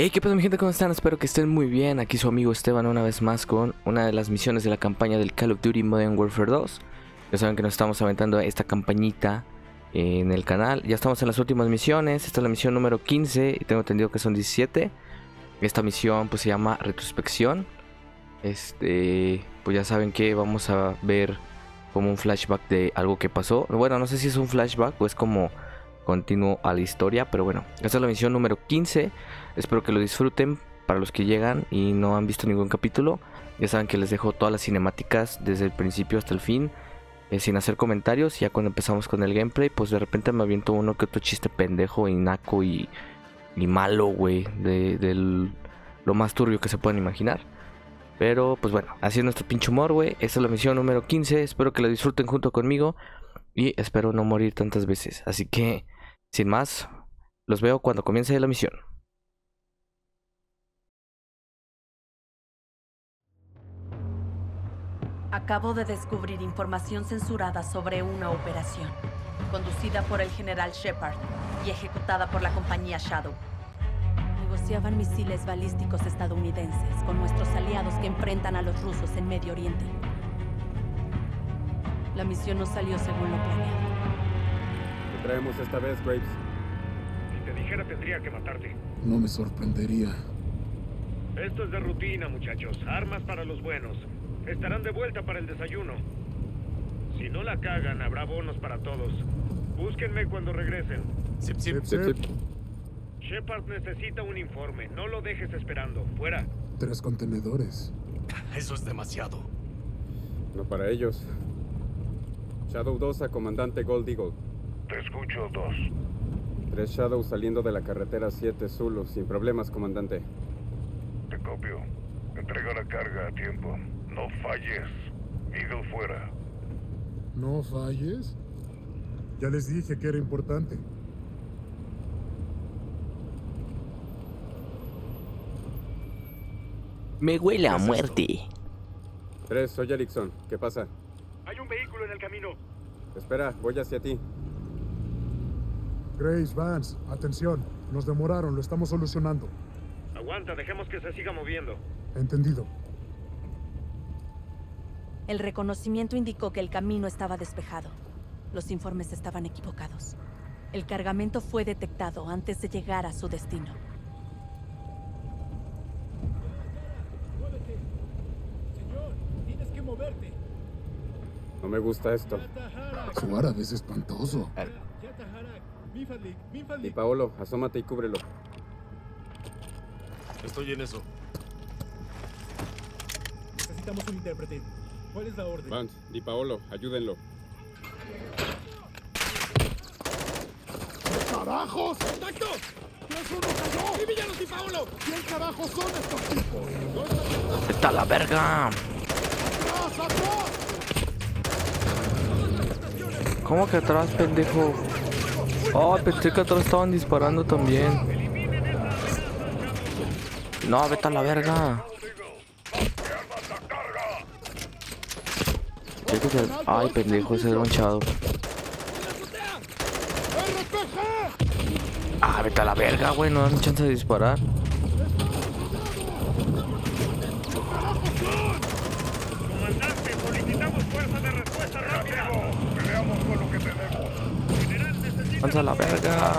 Hey, ¿qué pasa mi gente? ¿Cómo están? Espero que estén muy bien. Aquí su amigo Esteban una vez más con una de las misiones de la campaña del Call of Duty Modern Warfare 2. Ya saben que nos estamos aventando esta campañita en el canal. Ya estamos en las últimas misiones. Esta es la misión número 15 y tengo entendido que son 17. Esta misión pues se llama Retrospección. Pues ya saben que vamos a ver como un flashback de algo que pasó. Bueno, no sé si es un flashback o es como continuo a la historia, pero bueno, esta es la misión número 15, espero que lo disfruten. Para los que llegan y no han visto ningún capítulo, ya saben que les dejo todas las cinemáticas desde el principio hasta el fin, sin hacer comentarios. Ya cuando empezamos con el gameplay, pues de repente me aviento uno que otro chiste pendejo y naco y malo, güey, de lo más turbio que se puedan imaginar. Pero pues bueno, así es nuestro pinche humor, güey. Esta es la misión número 15, espero que lo disfruten junto conmigo y espero no morir tantas veces, así que sin más, los veo cuando comience la misión. Acabo de descubrir información censurada sobre una operación conducida por el general Shepard y ejecutada por la compañía Shadow. Negociaban misiles balísticos estadounidenses con nuestros aliados que enfrentan a los rusos en Medio Oriente. La misión no salió según lo planeado. Traemos esta vez, Graves. Si te dijera, tendría que matarte. No me sorprendería. Esto es de rutina, muchachos. Armas para los buenos. Estarán de vuelta para el desayuno. Si no la cagan, habrá bonos para todos. Búsquenme cuando regresen. Zip, zip, zip, zip. Shepard necesita un informe. No lo dejes esperando. Fuera. 3 contenedores. Eso es demasiado. No para ellos. Shadow 2 a comandante Gold Eagle. Te escucho, 2. 3 Shadow saliendo de la carretera 7 Zulu, sin problemas, comandante. Te copio. Entrega la carga a tiempo. No falles. Eagle fuera. ¿No falles? Ya les dije que era importante. Me huele a muerte. 3, soy Erickson. ¿Qué pasa? Hay un vehículo en el camino. Espera, voy hacia ti. Grace, Vance, atención. Nos demoraron, lo estamos solucionando. Aguanta, dejemos que se siga moviendo. Entendido. El reconocimiento indicó que el camino estaba despejado. Los informes estaban equivocados. El cargamento fue detectado antes de llegar a su destino. ¡Muévete! Señor, tienes que moverte. No me gusta esto. Su árabe es espantoso. Y Paolo, asómate y cúbrelo. Estoy en eso. Necesitamos un intérprete. ¿Cuál es la orden? Vance y Paolo, ayúdenlo. ¡Carajos! ¡Tacto! ¡Los unos cayó! ¡Dímelos y Paolo! ¿Quién carajo son estos tipos? ¡Está la verga! ¡Atrás, atrás! ¿Cómo que atrás, pendejo? Oh, pensé que atrás estaban disparando también. No, vete a la verga. Ay, pendejo, ese era un Shadow. Ah, vete a la verga, güey, no dan chance de disparar. Comandante, solicitamos fuerza de respuesta rápida. Peleamos con lo que tenemos. ¡Vamos a la verga!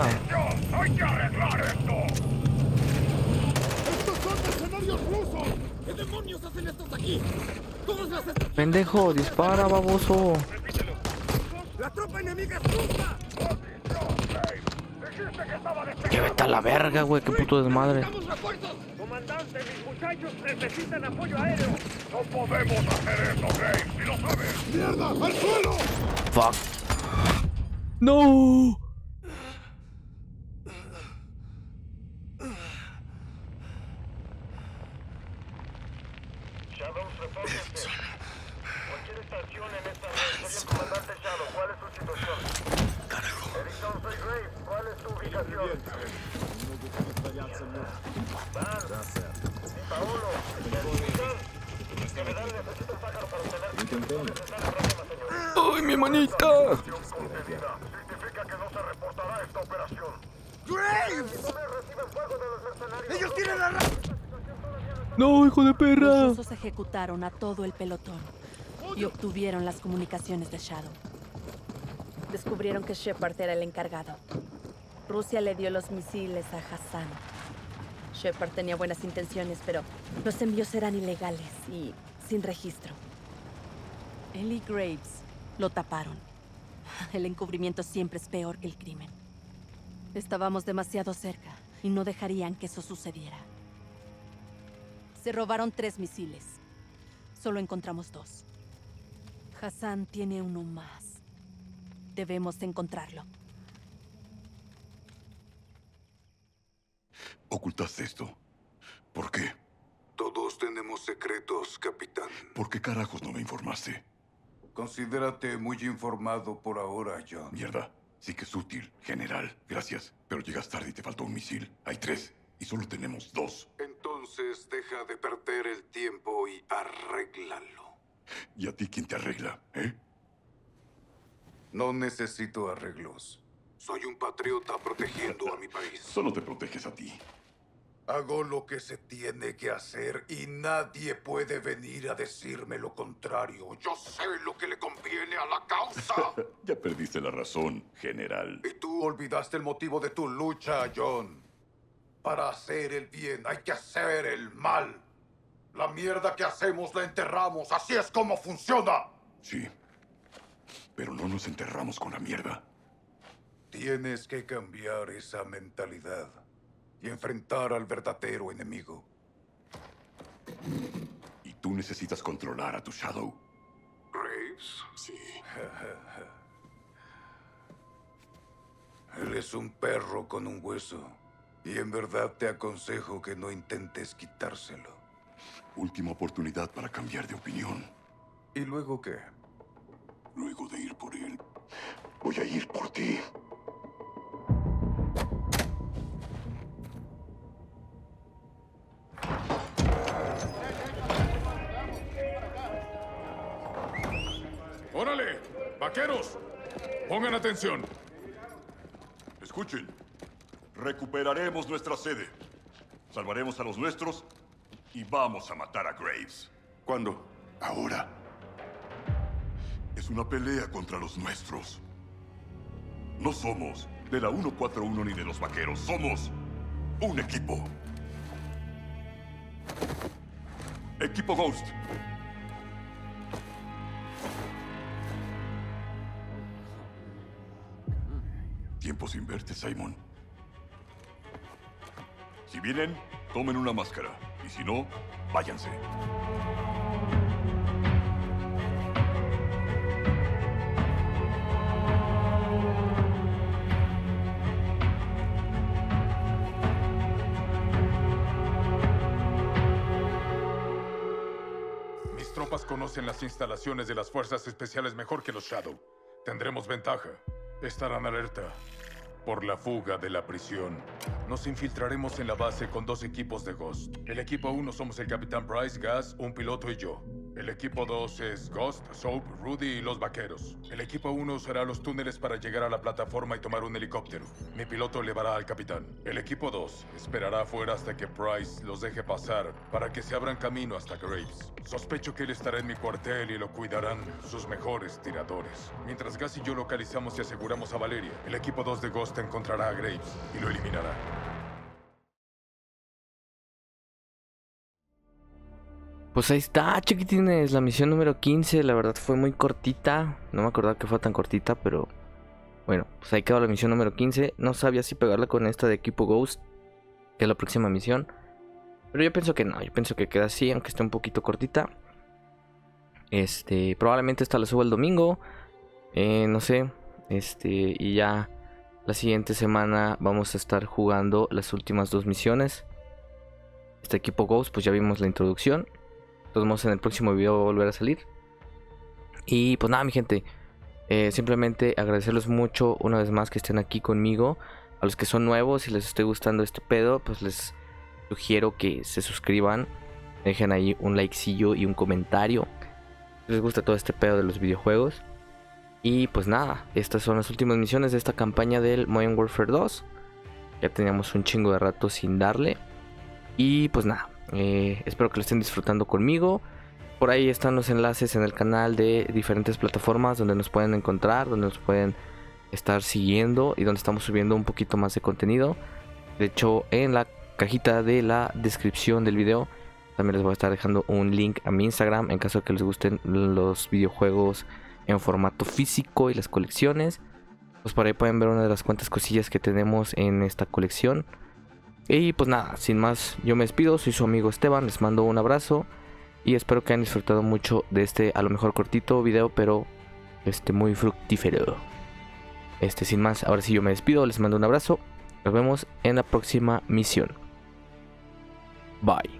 ¡Hay que arreglar esto! ¡Estos son mercenarios rusos! ¿Qué demonios hacen estos aquí? ¡Todas las estrellas! ¡Pendejo! ¡Dispara, baboso! ¡La tropa enemiga es rusa! ¡Que vete a la verga, güey! ¡Qué puto desmadre! ¡Comandante, mis muchachos necesitan apoyo aéreo! ¡No podemos hacer eso, Grace! ¡Si lo sabes! ¡Mierda! ¡Al suelo! ¡Fuck! ¡No! ¡Ay, mi manita! Significa que no se reportará esta operación. ¡Graves! ¡Ellos tienen la razón! ¡No, hijo de perra! Los rusos ejecutaron a todo el pelotón y obtuvieron las comunicaciones de Shadow. Descubrieron que Shepard era el encargado. Rusia le dio los misiles a Hassan. Shepard tenía buenas intenciones, pero los envíos eran ilegales y sin registro. Ellie Graves lo taparon. El encubrimiento siempre es peor que el crimen. Estábamos demasiado cerca y no dejarían que eso sucediera. Se robaron 3 misiles. Solo encontramos 2. Hassan tiene uno más. Debemos encontrarlo. ¿Ocultaste esto? ¿Por qué? Todos tenemos secretos, capitán. ¿Por qué carajos no me informaste? Considérate muy informado por ahora, John. Mierda. Sí que es útil, general. Gracias. Pero llegas tarde y te faltó un misil. Hay 3 y solo tenemos 2. Entonces deja de perder el tiempo y arréglalo. ¿Y a ti quién te arregla, eh? No necesito arreglos. Soy un patriota protegiendo a mi país. Solo te proteges a ti. Hago lo que se tiene que hacer y nadie puede venir a decirme lo contrario. Yo sé lo que le conviene a la causa. Ya perdiste la razón, general. Y tú olvidaste el motivo de tu lucha, John. Para hacer el bien hay que hacer el mal. La mierda que hacemos la enterramos. Así es como funciona. Sí. Pero no nos enterramos con la mierda. Tienes que cambiar esa mentalidad y enfrentar al verdadero enemigo. Y tú necesitas controlar a tu Shadow. ¿Graves? Sí. Él es un perro con un hueso. Y en verdad te aconsejo que no intentes quitárselo. Última oportunidad para cambiar de opinión. ¿Y luego qué? Luego de ir por él, voy a ir por ti. ¡Órale! ¡Vaqueros! ¡Pongan atención! Escuchen. Recuperaremos nuestra sede. Salvaremos a los nuestros y vamos a matar a Graves. ¿Cuándo? Ahora. Es una pelea contra los nuestros. No somos de la 141 ni de los vaqueros. Somos un equipo. Equipo Ghost. Tiempo sin verte, Simon. Si vienen, tomen una máscara. Y si no, váyanse. Conocen las instalaciones de las fuerzas especiales mejor que los Shadow. Tendremos ventaja. Estarán alerta. Por la fuga de la prisión, nos infiltraremos en la base con 2 equipos de Ghost. El equipo 1 somos el capitán Price, Gaz, un piloto y yo. El equipo 2 es Ghost, Soap, Rudy y los vaqueros. El equipo 1 usará los túneles para llegar a la plataforma y tomar un helicóptero. Mi piloto elevará al capitán. El equipo 2 esperará afuera hasta que Price los deje pasar para que se abran camino hasta Graves. Sospecho que él estará en mi cuartel y lo cuidarán sus mejores tiradores. Mientras Gaz y yo localizamos y aseguramos a Valeria, el equipo 2 de Ghost encontrará a Graves y lo eliminará. Pues ahí está, chiquitines, la misión número 15, la verdad fue muy cortita, no me acordaba que fue tan cortita, pero bueno, pues ahí quedó la misión número 15, no sabía si pegarla con esta de Equipo Ghost, que es la próxima misión, pero yo pienso que no, yo pienso que queda así, aunque esté un poquito cortita. Probablemente esta la suba el domingo, no sé, y ya la siguiente semana vamos a estar jugando las últimas 2 misiones. Este Equipo Ghost, pues ya vimos la introducción. Nos vemos en el próximo video, va a volver a salir. Y pues nada, mi gente, simplemente agradecerles mucho una vez más que estén aquí conmigo. A los que son nuevos y les esté gustando este pedo, pues les sugiero que se suscriban. Dejen ahí un likecillo y un comentario si les gusta todo este pedo de los videojuegos. Y pues nada, estas son las últimas misiones de esta campaña del Modern Warfare 2. Ya teníamos un chingo de rato sin darle. Y pues nada, espero que lo estén disfrutando conmigo. Por ahí están los enlaces en el canal de diferentes plataformas donde nos pueden encontrar, donde nos pueden estar siguiendo y donde estamos subiendo un poquito más de contenido. De hecho, en la cajita de la descripción del video también les voy a estar dejando un link a mi Instagram en caso de que les gusten los videojuegos en formato físico y las colecciones. Pues por ahí pueden ver una de las cuantas cosillas que tenemos en esta colección. Y pues nada, sin más yo me despido. Soy su amigo Esteban, les mando un abrazo y espero que hayan disfrutado mucho de este, a lo mejor cortito video, pero muy fructífero. Sin más, ahora sí yo me despido, les mando un abrazo. Nos vemos en la próxima misión. Bye.